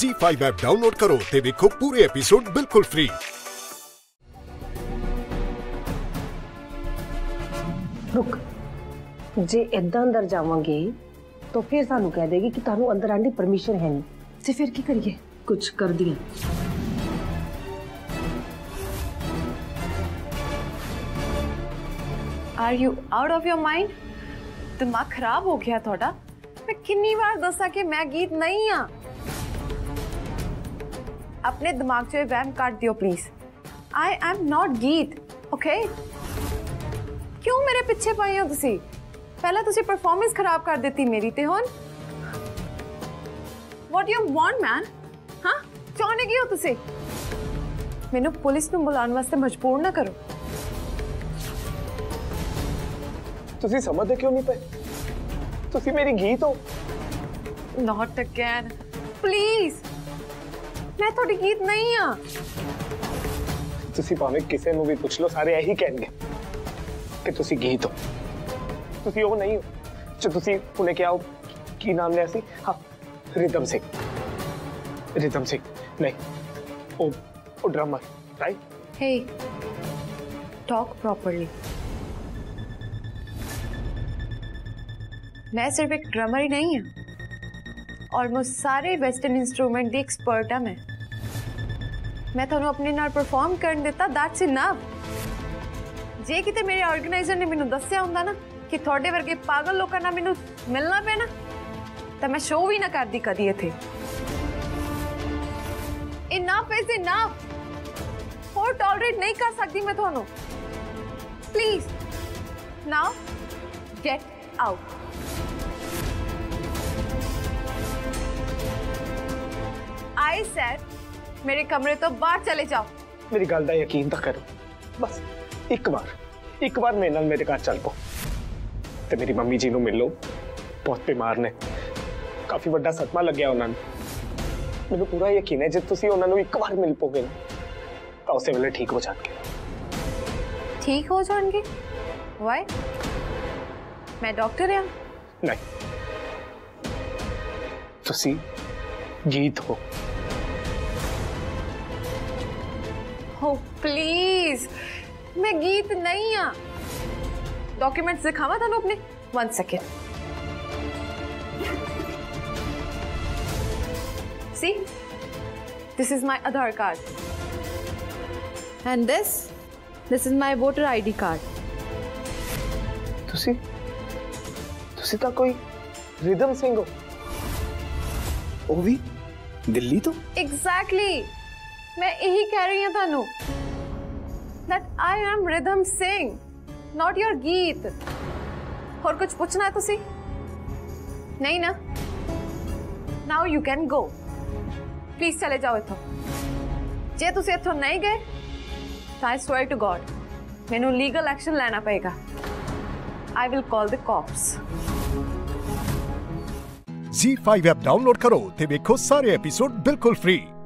Z5 app download करो ते देखो पूरे एपिसोड बिल्कुल फ्री। रुक, जे इदा अंदर जावांगे तो फिर सानू कह देगी कि तानू अंदर आने की परमिशन है नहीं, तो फिर की करिए? कुछ कर दिया। Are you out of your mind? दिमाग खराब हो गया थोड़ा। मैं कितनी बार दसा कि मैं गीत नहीं हाँ। अपने दिमाग से वहम काट दियो प्लीज। I am not गीत, okay? क्यों मेरे पीछे पाई हो तुसी? पहला तुसी परफॉर्मेंस खराब कर देती मेरी ते होन। What you want man? हाँ? चौने की हो तुसी? मैंने पुलिस में बुलाने वास्ते मजबूर ना करो। तुसी समझते क्यों नहीं पे? तुसी मेरी गीत हो। Not again, please. मैं थोड़ी गीत नहीं हाँ। तुसी पावे किसे नू भी पूछ लो सारे यही कहेंगे कि तुसी गीत हो। तुसी वो नहीं हो जो तुसी उन्हें क्या हो की नाम ले ऐसी? हाँ, रिदम सिंह। रिदम सिंह नहीं, oh drama right? Hey, talk properly. मैं सिर्फ एक ड्रमर ही नहीं हूँ, ऑलमोस्ट सारे वेस्टर्न इंस्ट्रूमेंट की एक्सपर्ट हाँ मैं थोड़ा अपने नाल परफॉर्म करन देता, दैट्स इनफ। जे किते मेरे ऑर्गेनाइजर ने मैनू दस्या हुंदा ना कि थोड़े वर्गे पागल लोगों नाल मैनू मिलना पैना, तो मैं शो भी ना करदी कदी इत्थे। इनफ इज इनफ, और टॉलरेट नहीं कर सकती मैं थोनू। Please now get out. आई सर, मेरे कमरे तो बाहर चले जाओ। मेरी गल दा यकीन तो करो, बस एक बार मेरे नाल मेरे घर चल पो ते मेरी मम्मी जी नू मिल लो, बहुत बीमार ने, काफ़ी वड्डा सदमा लग्या उन्होंने। मैनू पूरा यकीन है जे तुसी उन्होंने एक बार मिल पोगे तो उस वेले ठीक हो जाएंगे। ठीक हो जाएंगे? वाई? मैं डॉक्टर हाँ? नहीं, तुसी गीत हो। प्लीज मैं गीत नहीं हाँ। डॉक्यूमेंट्स दिखावा था अपने? 1 second. See, this is my Aadhaar card and this is my voter ID card. तुसी तो कोई रिदम सिंह हो, वो भी दिल्ली तो? Exactly. मैं यही कह रही हूँ थानू, that I am Ridham Singh, not your गीत। और कुछ पूछना है तुसी? नहीं ना? Now you can go. Please चले जाओ इतो। जे तुसी इतो नहीं गए, I swear to God, मैंनू legal action लेना पड़ेगा। I will call the cops. Z5 app download करो ते देखो सारे एपिसोड बिल्कुल फ्री।